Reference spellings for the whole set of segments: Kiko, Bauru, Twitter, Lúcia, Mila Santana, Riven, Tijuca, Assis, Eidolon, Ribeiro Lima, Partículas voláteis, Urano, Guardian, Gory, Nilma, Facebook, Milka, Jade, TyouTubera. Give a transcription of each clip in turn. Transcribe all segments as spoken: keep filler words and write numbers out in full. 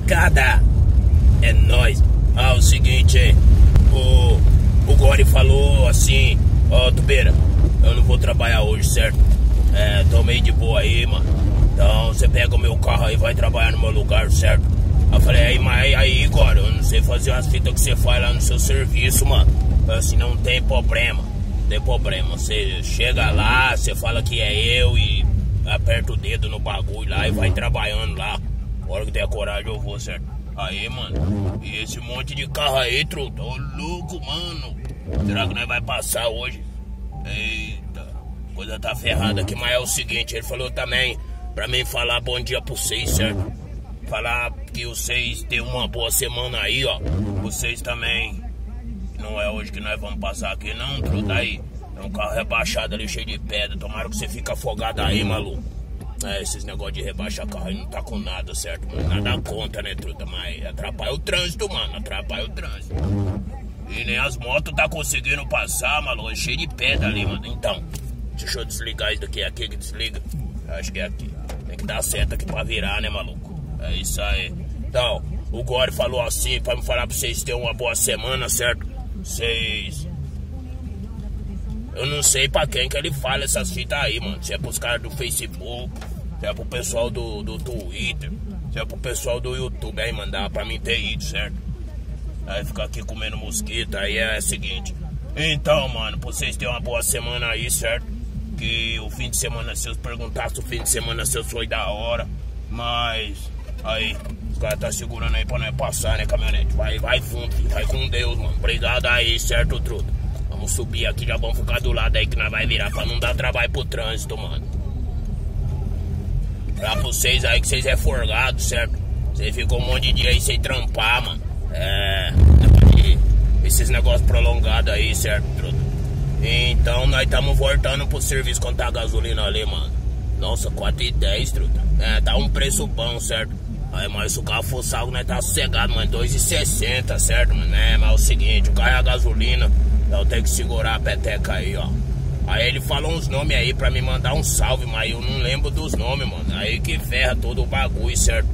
molecada, é nóis. Ah, o seguinte, o, o Gory falou assim: ó, oh, Tubeira, eu não vou trabalhar hoje, certo? É, tô meio de boa aí, mano. Então você pega o meu carro aí e vai trabalhar no meu lugar, certo? Eu falei, aí, mas aí, Gory, eu não sei fazer umas fitas que você faz lá no seu serviço, mano. Eu falei assim, não tem problema, não tem problema. Você chega lá, você fala que é eu e aperta o dedo no bagulho lá e vai trabalhando lá. A hora que der coragem eu vou, certo? Aí, mano, e esse monte de carro aí, truta, ô louco, mano. Será que nós vai passar hoje? Eita, coisa tá ferrada aqui, mas é o seguinte, ele falou também pra mim falar bom dia pro vocês, certo? Falar que vocês têm uma boa semana aí, ó. Vocês também. Não é hoje que nós vamos passar aqui não, truta, aí. É um carro rebaixado ali, cheio de pedra. Tomara que você fique afogado aí, maluco. É, esses negócios de rebaixar carro aí não tá com nada, certo, mano? Nada conta, né, truta? Mas atrapalha o trânsito, mano. Atrapalha o trânsito. E nem as motos tá conseguindo passar, maluco. É cheio de pedra ali, mano. Então, deixa eu desligar isso daqui. É aqui que desliga. Acho que é aqui. Tem que dar seta aqui pra virar, né, maluco? É isso aí. Então, o Gory falou assim pra me falar pra vocês terem uma boa semana, certo? Vocês... Eu não sei pra quem que ele fala essas fitas aí, mano. Se é pros caras do Facebook, se é pro pessoal do, do Twitter, se é pro pessoal do YouTube. Aí mandar pra mim ter ido, certo? Aí ficar aqui comendo mosquito. Aí é o seguinte. Então, mano, pra vocês terem uma boa semana aí, certo? Que o fim de semana, se eu perguntasse o fim de semana, se eu foi da hora. Mas... Aí, os caras tá segurando aí pra não passar, né, caminhonete? Vai, vai fundo, vai com Deus, mano. Obrigado aí, certo, truta? Vamos subir aqui, já vamos ficar do lado aí que nós vai virar pra não dar trabalho pro trânsito, mano. Pra vocês aí que vocês é forgado, certo? Vocês ficam um monte de dia aí sem trampar, mano. É, esses negócios prolongados aí, certo, truta? Então nós estamos voltando pro serviço contar a gasolina ali, mano. Nossa, quatro e dez, truta. É, tá um preço bom, certo? Aí, mas se o carro for salvo, nós tá sossegado, mano. dois e sessenta, certo, mano? É, mas é o seguinte, o carro é a gasolina. Eu tenho que segurar a peteca aí, ó. Aí ele falou uns nomes aí pra me mandar um salve, mas eu não lembro dos nomes, mano. Aí que ferra todo o bagulho, certo?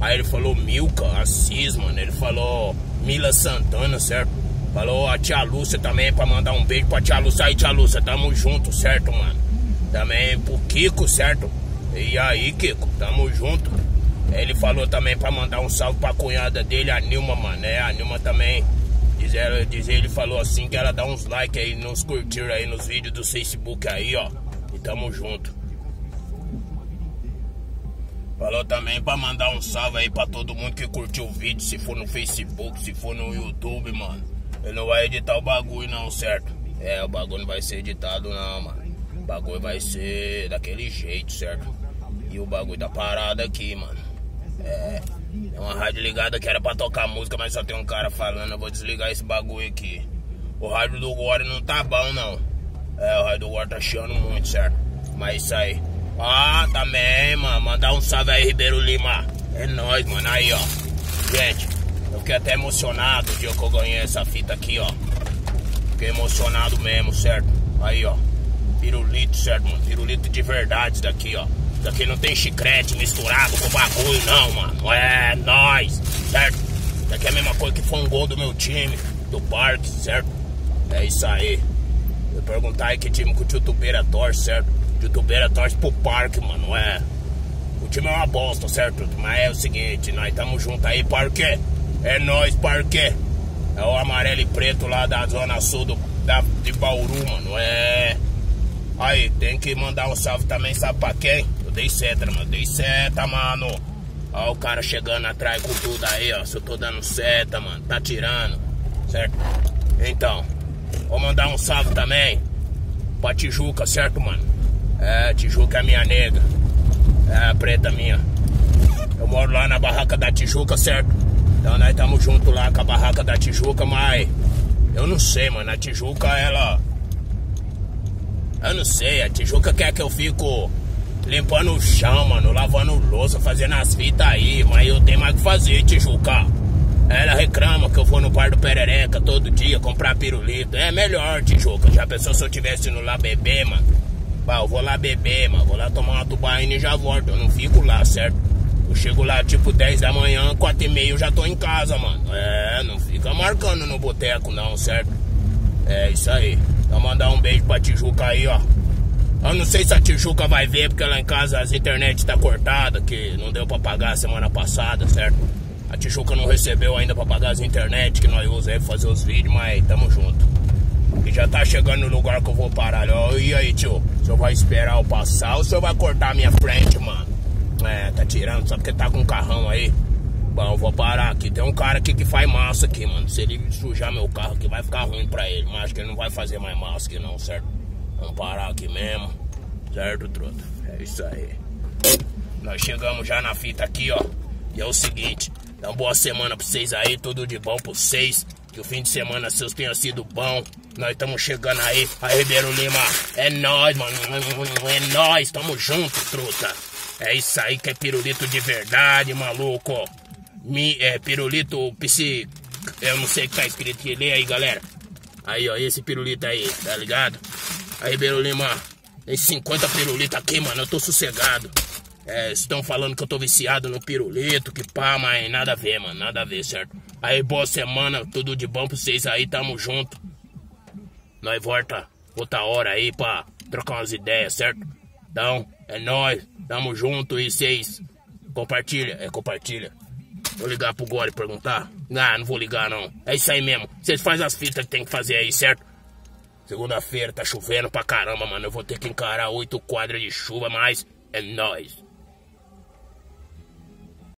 Aí ele falou Milka, Assis, mano. Ele falou Mila Santana, certo? Falou a tia Lúcia também pra mandar um beijo pra tia Lúcia. Aí, tia Lúcia, tamo junto, certo, mano? Também pro Kiko, certo? E aí, Kiko, tamo junto. Aí ele falou também pra mandar um salve pra cunhada dele, a Nilma, mano. É, a Nilma também... Dizer, dizer, ele falou assim que ela dá uns likes aí, nos curtir aí nos vídeos do Facebook aí, ó. E tamo junto. Falou também pra mandar um salve aí pra todo mundo que curtiu o vídeo, se for no Facebook, se for no YouTube, mano. Ele não vai editar o bagulho não, certo? É, o bagulho não vai ser editado não, mano. O bagulho vai ser daquele jeito, certo? E o bagulho tá parado aqui, mano. É... É uma rádio ligada que era pra tocar música, mas só tem um cara falando. Eu vou desligar esse bagulho aqui. O rádio do Gory não tá bom, não. É, o rádio do Gory tá chiando muito, certo? Mas isso aí. Ah, também, mano. Mandar um salve aí, Ribeiro Lima. É nóis, mano. Aí, ó. Gente, eu fiquei até emocionado o dia que eu ganhei essa fita aqui, ó. Fiquei emocionado mesmo, certo? Aí, ó. Pirulito, certo, mano? Pirulito de verdade isso daqui, ó. Isso aqui não tem chiclete misturado com bagulho não, mano. É nóis, certo? Isso aqui é a mesma coisa que foi um gol do meu time, do parque, certo? É isso aí. Eu perguntar aí que time que o TyouTubera torce, certo? O TyouTubera torce pro parque, mano, é. O time é uma bosta, certo? Mas é o seguinte, nós tamo junto aí, parque. É nóis, parque. É o amarelo e preto lá da zona sul do, da, de Bauru, mano, é. Aí, tem que mandar um salve também, sabe pra quem? Eu dei seta, mano, eu dei seta, mano. Ó o cara chegando atrás com tudo aí, ó. Se eu tô dando seta, mano, tá tirando, certo? Então, vou mandar um salve também pra Tijuca, certo, mano? É, Tijuca é minha nega. É, a preta minha. Eu moro lá na barraca da Tijuca, certo? Então nós tamo junto lá com a barraca da Tijuca, mas... Eu não sei, mano, a Tijuca, ela... Eu não sei, a Tijuca quer que eu fico limpando o chão, mano, lavando louça, fazendo as fitas aí, mas eu tenho mais o que fazer, Tijuca. Ela reclama que eu vou no bar do Perereca todo dia comprar pirulito. É melhor, Tijuca. Já pensou se eu tivesse indo lá beber, mano? Bah, eu vou lá beber, mano, vou lá tomar uma tubaína e já volto. Eu não fico lá, certo? Eu chego lá tipo dez da manhã, quatro e meia eu já tô em casa, mano. É, não fica marcando no boteco não, certo? É isso aí. Vou mandar um beijo pra Tijuca aí, ó. Eu não sei se a Tijuca vai ver, porque lá em casa as internet tá cortada, que não deu pra pagar semana passada, certo? A Tijuca não recebeu ainda pra pagar as internet que nós usamos aí pra fazer os vídeos, mas tamo junto. E já tá chegando no lugar que eu vou parar, ó. E aí, tio? O senhor vai esperar eu passar ou o senhor vai cortar a minha frente, mano? É, tá tirando, só porque tá com um carrão aí. Bom, eu vou parar aqui. Tem um cara aqui que faz massa aqui, mano. Se ele sujar meu carro aqui, vai ficar ruim pra ele. Mas acho que ele não vai fazer mais massa aqui não, certo? Vamos parar aqui mesmo. Certo, truta? É isso aí. Nós chegamos já na fita aqui, ó. E é o seguinte, dá uma boa semana pra vocês aí. Tudo de bom pra vocês. Que o fim de semana seus tenha sido bom. Nós estamos chegando aí. A Ribeiro Lima, é nóis, mano. É nóis, tamo junto, truta. É isso aí que é pirulito de verdade, maluco. Mi, é, pirulito, psi... Eu não sei o que tá escrito aqui. Lê aí, galera. Aí, ó, esse pirulito aí, tá ligado? Aí, Ribeiro Lima, tem cinquenta pirulitos aqui, mano. Eu tô sossegado. É, estão falando que eu tô viciado no pirulito, que pá, mas nada a ver, mano. Nada a ver, certo? Aí, boa semana. Tudo de bom pra vocês aí. Tamo junto. Nós volta outra hora aí pra trocar umas ideias, certo? Então, é nóis. Tamo junto e vocês... Compartilha. É, compartilha. Vou ligar pro Gory perguntar. Ah, não vou ligar não. É isso aí mesmo. Vocês fazem as fitas que tem que fazer aí, certo? Segunda-feira tá chovendo pra caramba, mano. Eu vou ter que encarar oito quadras de chuva, mas é nóis.